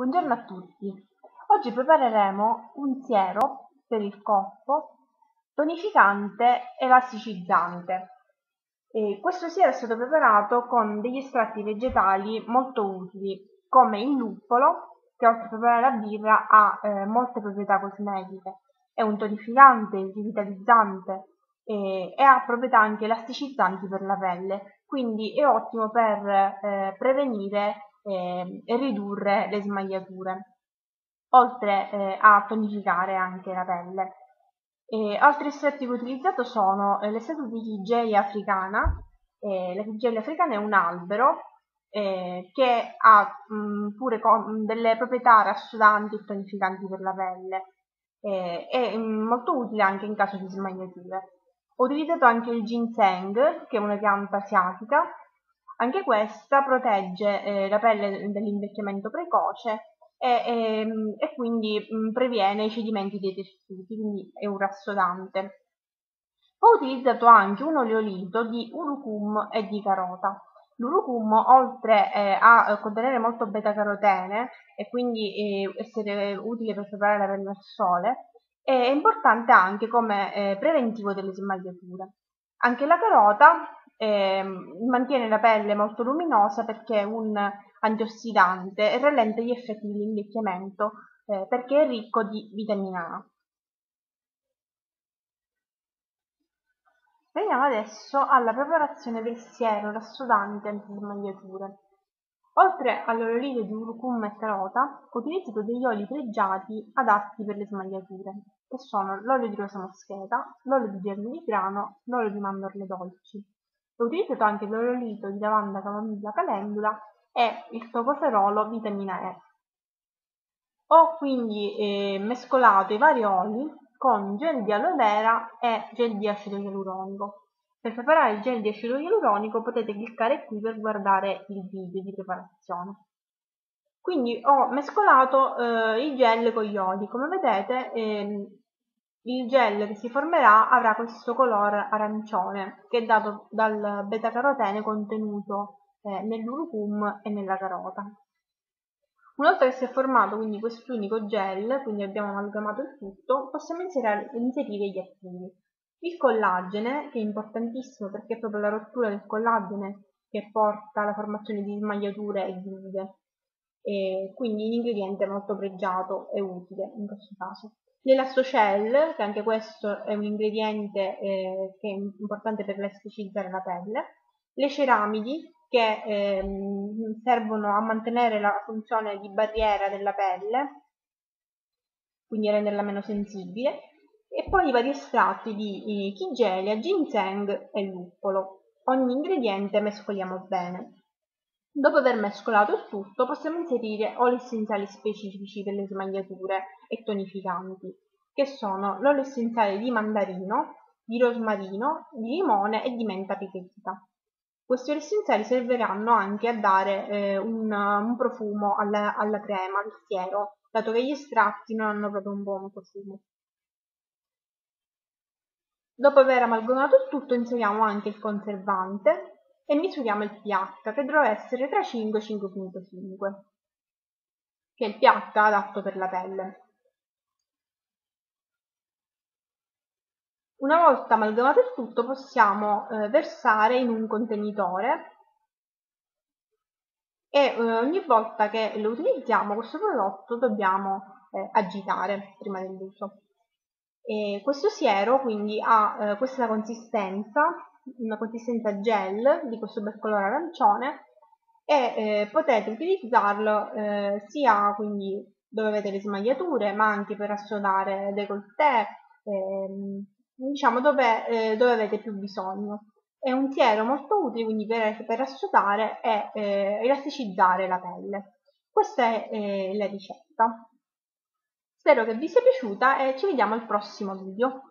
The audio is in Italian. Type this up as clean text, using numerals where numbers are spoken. Buongiorno a tutti, oggi prepareremo un siero per il corpo tonificante e elasticizzante. Questo siero è stato preparato con degli estratti vegetali molto utili come il luppolo, che oltre a preparare la birra ha molte proprietà cosmetiche, è un tonificante, rivitalizzante e ha proprietà anche elasticizzanti per la pelle, quindi è ottimo per prevenire e ridurre le smagliature, oltre a tonificare anche la pelle. Altri estratti che ho utilizzato sono l'estratto di Kigelia Africana. La Kigelia Africana è un albero che ha pure delle proprietà rassuranti e tonificanti per la pelle, è molto utile anche in caso di smagliature. Ho utilizzato anche il ginseng, che è una pianta asiatica. Anche questa protegge la pelle dall'invecchiamento precoce e quindi previene i cedimenti dei tessuti, quindi è un rassolante. Ho utilizzato anche un oleolito di urucum e di carota. L'urucum, oltre a contenere molto beta-carotene e quindi essere utile per preparare la pelle al sole, è importante anche come preventivo delle smagliature. Anche la carota mantiene la pelle molto luminosa perché è un antiossidante e rallenta gli effetti dell'invecchiamento perché è ricco di vitamina A. Veniamo adesso alla preparazione del siero rassodante antismagliature. Oltre all'olio di urucum e carota, ho utilizzato degli oli pregiati adatti per le smagliature, che sono l'olio di rosa mosqueta, l'olio di germe di grano, l'olio di mandorle dolci. Ho utilizzato anche l'oleolito di lavanda, camomilla, calendula e il tocoferolo vitamina E. Ho quindi mescolato i vari oli con gel di aloe vera e gel di acido ialuronico. Per preparare il gel di acido ialuronico potete cliccare qui per guardare il video di preparazione. Quindi ho mescolato i gel con gli oli. Come vedete, il gel che si formerà avrà questo colore arancione che è dato dal beta-carotene contenuto nell'urucum e nella carota. Una volta che si è formato quindi quest'unico gel, quindi abbiamo amalgamato il tutto, possiamo inserire gli attivi. Il collagene, che è importantissimo perché è proprio la rottura del collagene che porta alla formazione di smagliature e guide, e quindi un ingrediente molto pregiato e utile in questo caso. L'elastocell, che anche questo è un ingrediente che è importante per elasticizzare la pelle, le ceramidi, che servono a mantenere la funzione di barriera della pelle, quindi a renderla meno sensibile, e poi i vari estratti di Kigelia, ginseng e luppolo. Ogni ingrediente mescoliamo bene. Dopo aver mescolato il tutto possiamo inserire oli essenziali specifici per le smagliature e tonificanti, che sono l'olio essenziale di mandarino, di rosmarino, di limone e di menta piperita. Questi oli essenziali serviranno anche a dare un profumo alla crema, al siero, dato che gli estratti non hanno proprio un buon profumo. Dopo aver amalgamato il tutto inseriamo anche il conservante e misuriamo il pH, che dovrà essere tra 5 e 5.5, che è il pH adatto per la pelle. Una volta amalgamato il tutto possiamo versare in un contenitore e ogni volta che lo utilizziamo questo prodotto dobbiamo agitare prima dell'uso. Questo siero quindi ha questa consistenza, una consistenza gel di questo bel colore arancione, e potete utilizzarlo sia quindi dove avete le smagliature, ma anche per rassodare décolleté, diciamo dove avete più bisogno. È un siero molto utile quindi per rassodare e elasticizzare la pelle. Questa è la ricetta. Spero che vi sia piaciuta e ci vediamo al prossimo video.